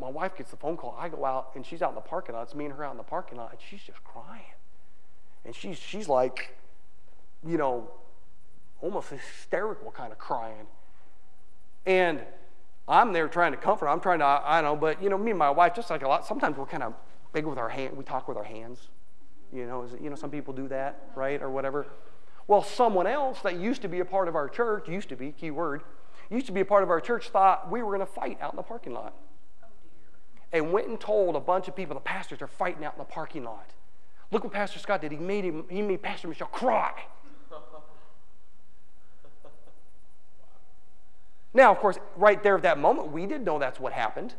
my wife gets the phone call. I go out, and she's out in the parking lot. It's me and her out in the parking lot, and she's just crying. And she's like, you know, almost hysterical kind of crying. And I'm there trying to comfort her. I'm trying to, I don't know, but, you know, me and my wife, just like a lot, sometimes we're kind of big with our hand. We talk with our hands. You know, some people do that, right, or whatever. Well, someone else that used to be a part of our church, used to be a part of our church, thought we were going to fight out in the parking lot. And went and told a bunch of people, the pastors are fighting out in the parking lot. Look what Pastor Scott did. He made Pastor Michelle cry. Now, of course, right there at that moment, we didn't know that's what happened.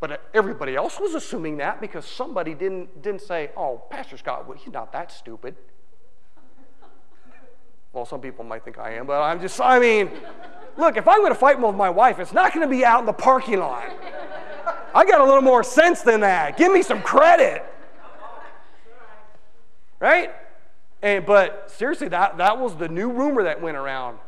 But everybody else was assuming that because somebody didn't say, oh, Pastor Scott, well, he's not that stupid. Well, some people might think I am, but I mean, look, if I'm going to fight with my wife, it's not going to be out in the parking lot. I got a little more sense than that. Give me some credit. Right? But seriously, that was the new rumor that went around.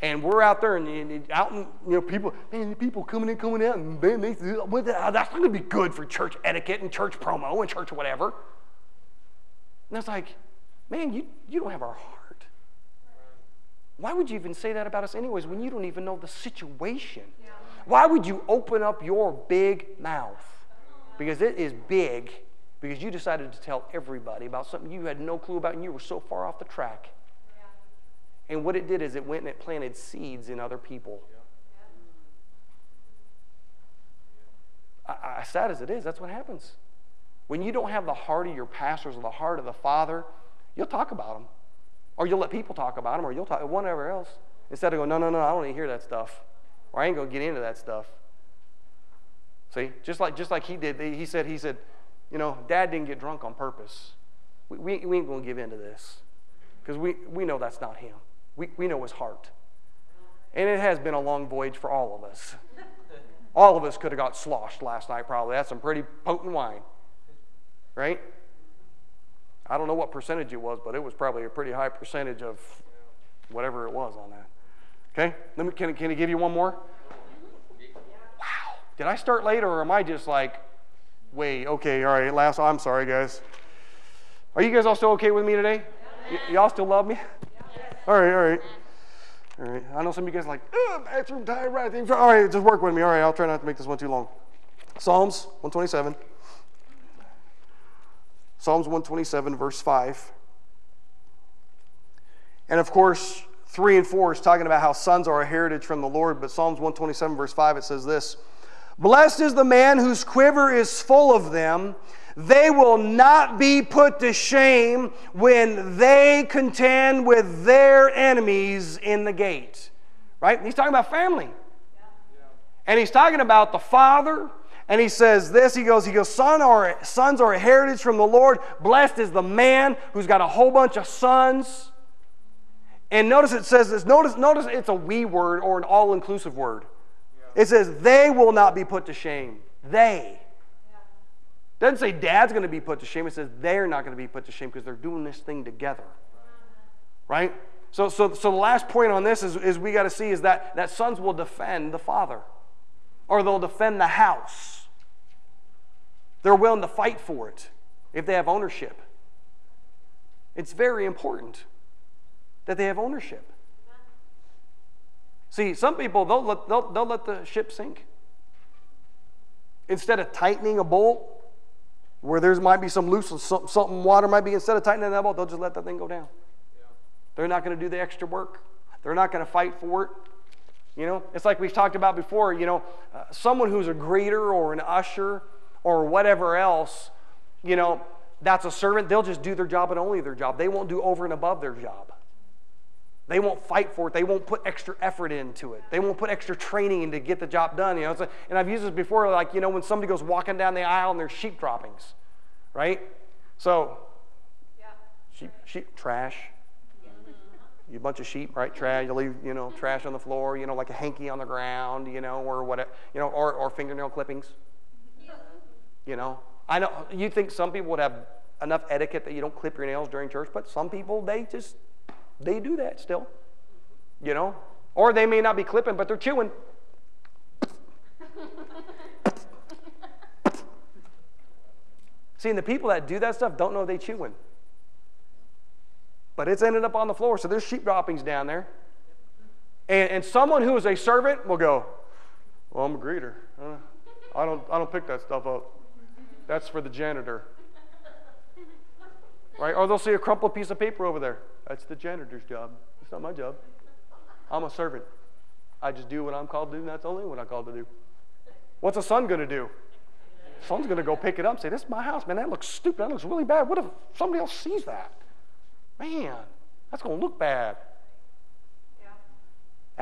And we're out there, and out, and, you know, people, man, people coming out, and man, that's going to be good for church etiquette and church promo and church whatever. And it's like, man, you don't have our heart. Why would you even say that about us anyways when you don't even know the situation? Yeah. Why would you open up your big mouth? Because it is big, because you decided to tell everybody about something you had no clue about, and you were so far off the track. And what it did is it went and it planted seeds in other people. I sad as it is, that's what happens. When you don't have the heart of your pastors or the heart of the Father, you'll talk about them. Or you'll let people talk about them, or you'll talk whatever else. Instead of going, no, I don't need to hear that stuff. Or I ain't going to get into that stuff. See, just like he did, he said, you know, Dad didn't get drunk on purpose. We ain't going to give in to this. Because we know that's not him. We know his heart. And it has been a long voyage for all of us. All of us could have got sloshed last night probably. That's some pretty potent wine. Right? I don't know what percentage it was, but it was probably a pretty high percentage of whatever it was on that. Okay? Can I give you one more? Wow. Did I start late, or am I just like, wait, okay, all right, last, I'm sorry, guys. Are you guys all still okay with me today? Y'all still love me? Yes. All right. I know some of you guys are like, bathroom time, right? All right, just work with me. All right, I'll try not to make this one too long. Psalms 127. Psalms 127, verse 5. And, of course, 3 and 4 is talking about how sons are a heritage from the Lord. But Psalms 127, verse 5, it says this, "Blessed is the man whose quiver is full of them. They will not be put to shame when they contend with their enemies in the gate." Right? He's talking about family. Yeah. And he's talking about the father. And he says this, he goes, sons are a heritage from the Lord. Blessed is the man who's got a whole bunch of sons. And notice it says this. Notice it's a we word or an all-inclusive word. Yeah. It says they will not be put to shame. They. It doesn't say dad's going to be put to shame. It says they're not going to be put to shame because they're doing this thing together. Right? So the last point on this is we got to see is that sons will defend the father. Or they'll defend the house. They're willing to fight for it if they have ownership. It's very important that they have ownership. See, some people, they'll let the ship sink. Instead of tightening a bolt, where there might be some loose, something water might be, instead of tightening that bolt, they'll just let that thing go down. Yeah. They're not going to do the extra work. They're not going to fight for it. You know, it's like we've talked about before, you know, someone who's a greeter or an usher or whatever else, you know, that's a servant. They'll just do their job and only their job. They won't do over and above their job. They won't fight for it. They won't put extra effort into it. They won't put extra training in to get the job done. You know, and I've used this before, like, you know, when somebody goes walking down the aisle and there's sheep droppings, right? So, yeah. Sheep trash. Yeah. You bunch of sheep, right? Trash. You leave, you know, trash on the floor. You know, like a hanky on the ground. You know, or whatever. You know, or fingernail clippings. Yeah. You know, I know you think some people would have enough etiquette that you don't clip your nails during church, but some people they do that still, you know. Or they may not be clipping, but they're chewing. See, and the people that do that stuff don't know they chewing. But it's ended up on the floor, so there's sheep droppings down there. And someone who is a servant will go, well, I'm a greeter. I don't pick that stuff up. That's for the janitor. Right? Or they'll see a crumpled piece of paper over there. That's the janitor's job. It's not my job. I'm a servant. I just do what I'm called to do, and that's only what I'm called to do. What's a son going to do? The son's going to go pick it up and say, this is my house, man. That looks stupid. That looks really bad. What if somebody else sees that? Man, that's going to look bad. Yeah.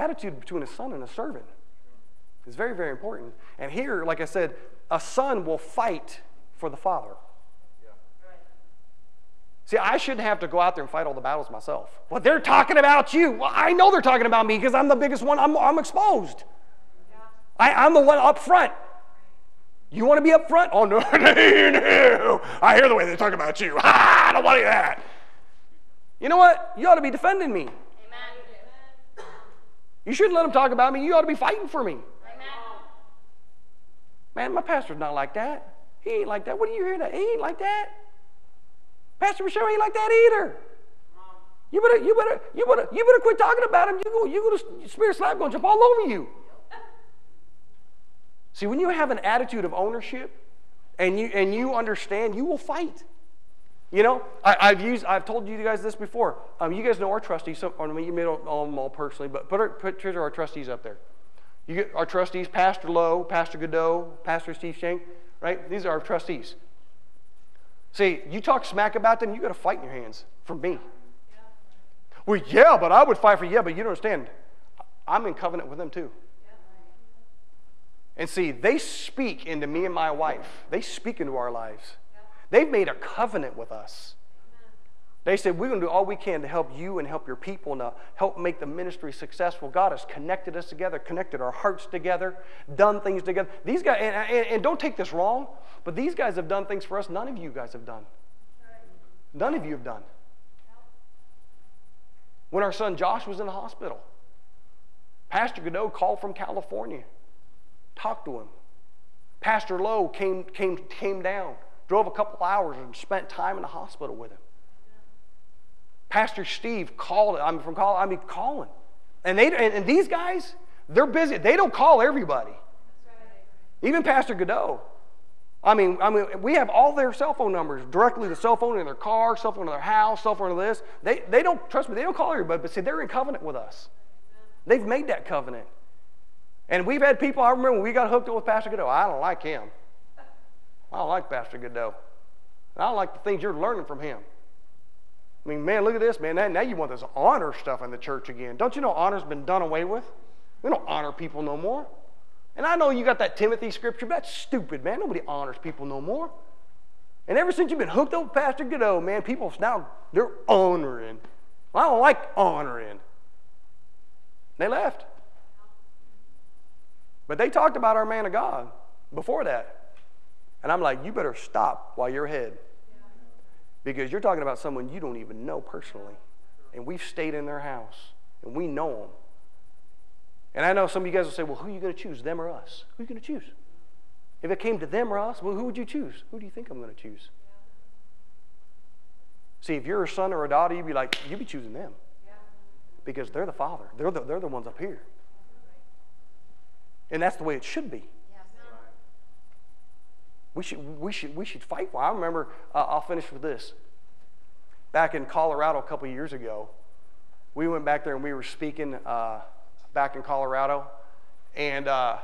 Attitude between a son and a servant is very, very important. And here, like I said, a son will fight for the father. Yeah. Right. See, I shouldn't have to go out there and fight all the battles myself. Well, they're talking about you. Well, I know they're talking about me because I'm the biggest one. I'm exposed. Yeah. I'm the one up front. You want to be up front? Oh, no, no. I hear the way they talk about you. I don't want to hear that. You know what? You ought to be defending me. Amen. You shouldn't let them talk about me. You ought to be fighting for me. Amen. Man, my pastor's not like that. He ain't like that. What do you hear that? He ain't like that. Pastor Michelle ain't like that either. You better quit talking about him. You go to Spirit Slap going to jump all over you. See, when you have an attitude of ownership and you understand, you will fight. You know, I've told you guys this before. You guys know our trustees. You may not know them all personally, but put our trustees up there. You get our trustees, Pastor Lowe, Pastor Godot, Pastor Steve Shank, right? These are our trustees. See, you talk smack about them, you got a fight in your hands from me. Yeah. Well, yeah, but I would fight for you. Yeah, but you don't understand. I'm in covenant with them too. Yeah. And see, they speak into me and my wife. They speak into our lives. They've made a covenant with us. They said, we're going to do all we can to help you and help your people and help make the ministry successful. God has connected us together, connected our hearts together, done things together. These guys, and don't take this wrong, but these guys have done things for us none of you guys have done. None of you have done. When our son Josh was in the hospital, Pastor Godot called from California, talked to him. Pastor Lowe came down. Drove a couple hours and spent time in the hospital with him. Pastor Steve called. I'm from Colorado. Calling, and these guys, they're busy. They don't call everybody. Even Pastor Godot. We have all their cell phone numbers directly. The cell phone in their car, cell phone in their house, cell phone in this. They don't trust me. They don't call everybody, but see, they're in covenant with us. They've made that covenant, and we've had people. I remember when we got hooked up with Pastor Godot. I don't like him. I don't like Pastor Godot. I don't like the things you're learning from him. I mean, man, look at this, man. Now you want this honor stuff in the church again. Don't you know honor's been done away with? We don't honor people no more. And I know you got that Timothy scripture, but that's stupid, man. Nobody honors people no more. And ever since you've been hooked up with Pastor Godot, man, people now, they're honoring. Well, I don't like honoring. They left. But they talked about our man of God before that. And I'm like, you better stop while you're ahead. Because you're talking about someone you don't even know personally. And we've stayed in their house. And we know them. And I know some of you guys will say, well, who are you going to choose, them or us? Who are you going to choose? If it came to them or us, well, who would you choose? Who do you think I'm going to choose? See, if you're a son or a daughter, you'd be choosing them. Because they're the father. They're the ones up here. And that's the way it should be. We should fight. Well, I remember, I'll finish with this. Back in Colorado a couple years ago, we went back there and we were speaking back in Colorado. And I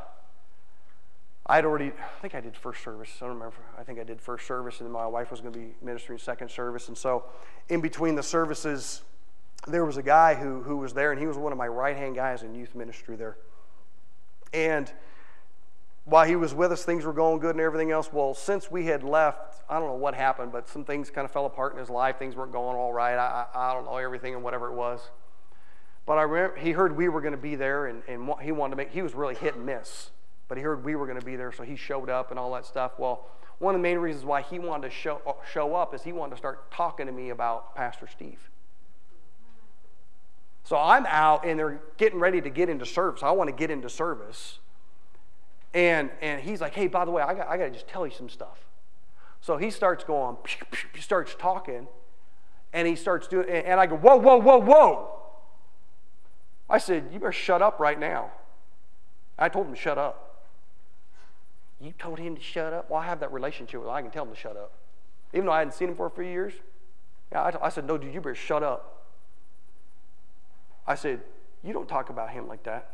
did first service. I don't remember. I think I did first service, and then my wife was going to be ministering second service. And so in between the services, there was a guy who was there, and he was one of my right-hand guys in youth ministry there. And while he was with us, things were going good and everything else. Well, since we had left, I don't know what happened, but some things kind of fell apart in his life. Things weren't going all right. I don't know everything and whatever it was. But I remember he heard we were going to be there, and he wanted to make. He was really hit and miss, but he heard we were going to be there, so he showed up and all that stuff. Well, one of the main reasons why he wanted to show up is he wanted to start talking to me about Pastor Steve. So I'm out, and they're getting ready to get into service. I want to get into service. And he's like, hey, by the way, I got to just tell you some stuff. So he starts going, he starts talking, and he starts doing, and I go, whoa, whoa, whoa, whoa. I said, you better shut up right now. I told him to shut up. You told him to shut up? Well, I have that relationship with him. I can tell him to shut up. Even though I hadn't seen him for a few years, I said, no, dude, you better shut up. I said, you don't talk about him like that.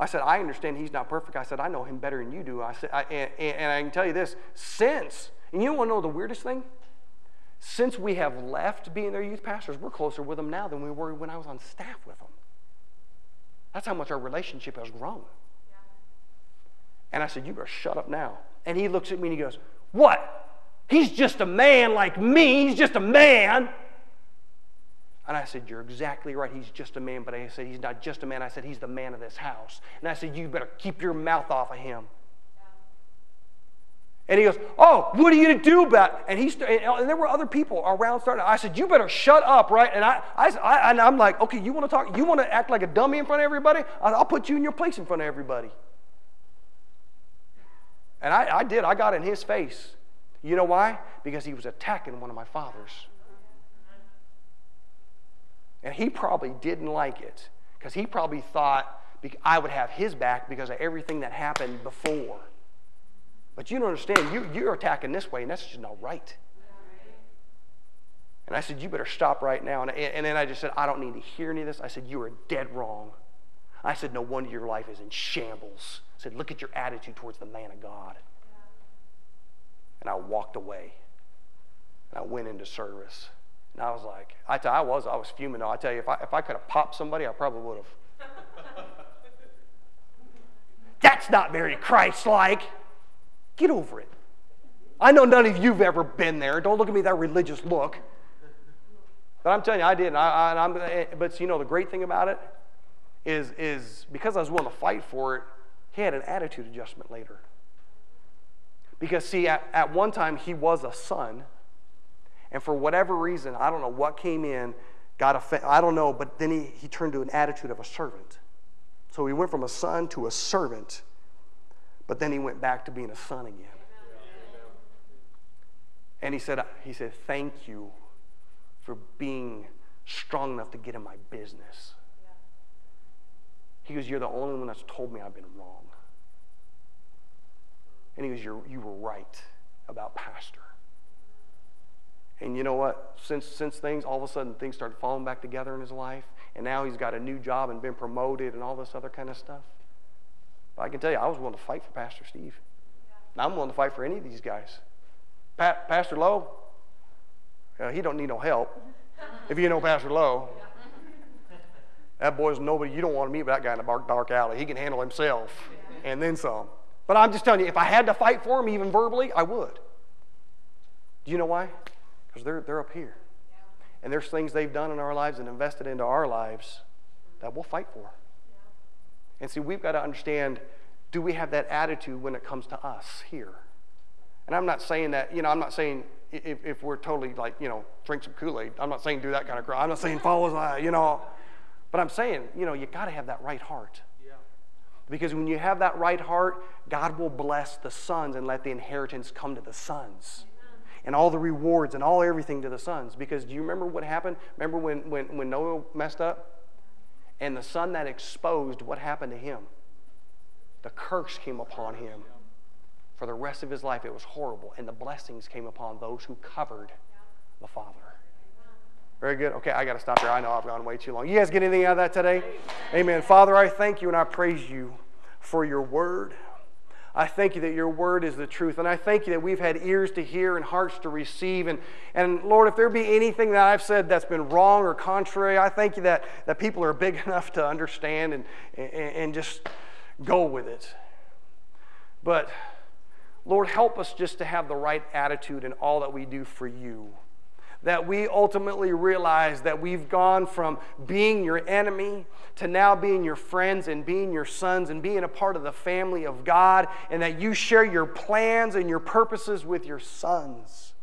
I said, I understand he's not perfect. I said, I know him better than you do. I said, and I can tell you this, since, and you want to know the weirdest thing? Since we have left being their youth pastors, we're closer with them now than we were when I was on staff with them. That's how much our relationship has grown. Yeah. And I said, you better shut up now. And he looks at me and he goes, what? He's just a man like me. He's just a man. And I said, you're exactly right. He's just a man. But I said, he's not just a man. I said, he's the man of this house. And I said, you better keep your mouth off of him. Yeah. And he goes, oh, what are you to do about it? And, there were other people around starting. I said, you better shut up, right? And, and I'm like, okay, you want to talk? You want to act like a dummy in front of everybody? I'll put you in your place in front of everybody. And I did. I got in his face. You know why? Because he was attacking one of my fathers. And he probably didn't like it, because he probably thought I would have his back because of everything that happened before. But you don't understand. You're attacking this way, and that's just not right. And I said, you better stop right now. And then I just said, I don't need to hear any of this. I said, you are dead wrong. I said, no wonder your life is in shambles. I said, look at your attitude towards the man of God. And I walked away. And I went into service. And I was like, I was fuming though. I tell you, if I could have popped somebody, I probably would have. That's not very Christ-like. Get over it. I know none of you've ever been there. Don't look at me with that religious look. But I'm telling you, I did. But you know, the great thing about it is because I was willing to fight for it, he had an attitude adjustment later. Because, see, at one time, he was a son. And for whatever reason, I don't know what came in, got offended, I don't know, but then he turned to an attitude of a servant. So he went from a son to a servant, but then he went back to being a son again. And he said, thank you for being strong enough to get in my business. He goes, you're the only one that's told me I've been wrong. And he goes, you were right about Pastor. And you know what? Since all of a sudden, things started falling back together in his life, and now he's got a new job and been promoted and all this other kind of stuff. But I can tell you, I was willing to fight for Pastor Steve. And I'm willing to fight for any of these guys. Pastor Lowe, he don't need no help. If you know Pastor Lowe, that boy's nobody. You don't want to meet with that guy in a dark alley. He can handle himself and then some. But I'm just telling you, if I had to fight for him, even verbally, I would. Do you know why? Because they're up here. Yeah. And there's things they've done in our lives and invested into our lives that we'll fight for. Yeah. And see, we've got to understand, do we have that attitude when it comes to us here? And I'm not saying that, you know, I'm not saying if we're totally like, you know, drink some Kool-Aid. I'm not saying do that kind of crap. I'm not saying follow us, you know. But I'm saying, you know, you got to have that right heart. Because when you have that right heart, God will bless the sons and let the inheritance come to the sons. Amen. And all the rewards and all everything to the sons. Because do you remember what happened? Remember when Noah messed up? And the son that exposed, what happened to him? The curse came upon him for the rest of his life. It was horrible. And the blessings came upon those who covered the father. Very good. Okay, I got to stop here. I know I've gone way too long. You guys get anything out of that today? Amen. Father, I thank you and I praise you for your word. I thank you that your word is the truth. And I thank you that we've had ears to hear and hearts to receive. And Lord, if there be anything that I've said that's been wrong or contrary, I thank you that people are big enough to understand and just go with it. But Lord, help us just to have the right attitude in all that we do for you. That we ultimately realize that we've gone from being your enemy to now being your friends and being your sons and being a part of the family of God, and that you share your plans and your purposes with your sons.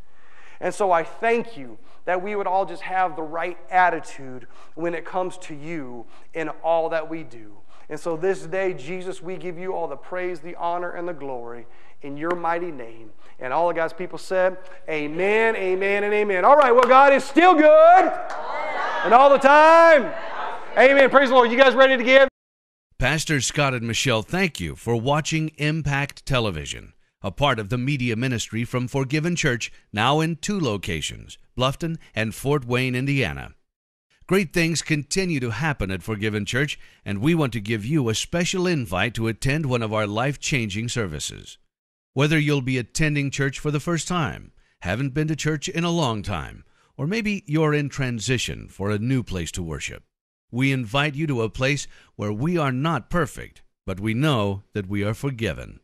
And so I thank you that we would all just have the right attitude when it comes to you in all that we do. And so this day, Jesus, we give you all the praise, the honor, and the glory. in your mighty name. And all of God's people said, amen, amen, and amen. All right, well, God is still good. And all the time. Amen. Praise the Lord. You guys ready to give? Pastor Scott and Michelle, thank you for watching Impact Television, a part of the media ministry from Forgiven Church, now in 2 locations, Bluffton and Fort Wayne, Indiana. Great things continue to happen at Forgiven Church, and we want to give you a special invite to attend one of our life-changing services. Whether you'll be attending church for the first time, haven't been to church in a long time, or maybe you're in transition for a new place to worship, we invite you to a place where we are not perfect, but we know that we are forgiven.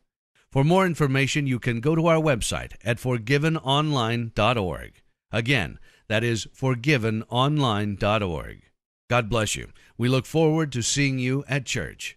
For more information, you can go to our website at forgivenonline.org. Again, that is forgivenonline.org. God bless you. We look forward to seeing you at church.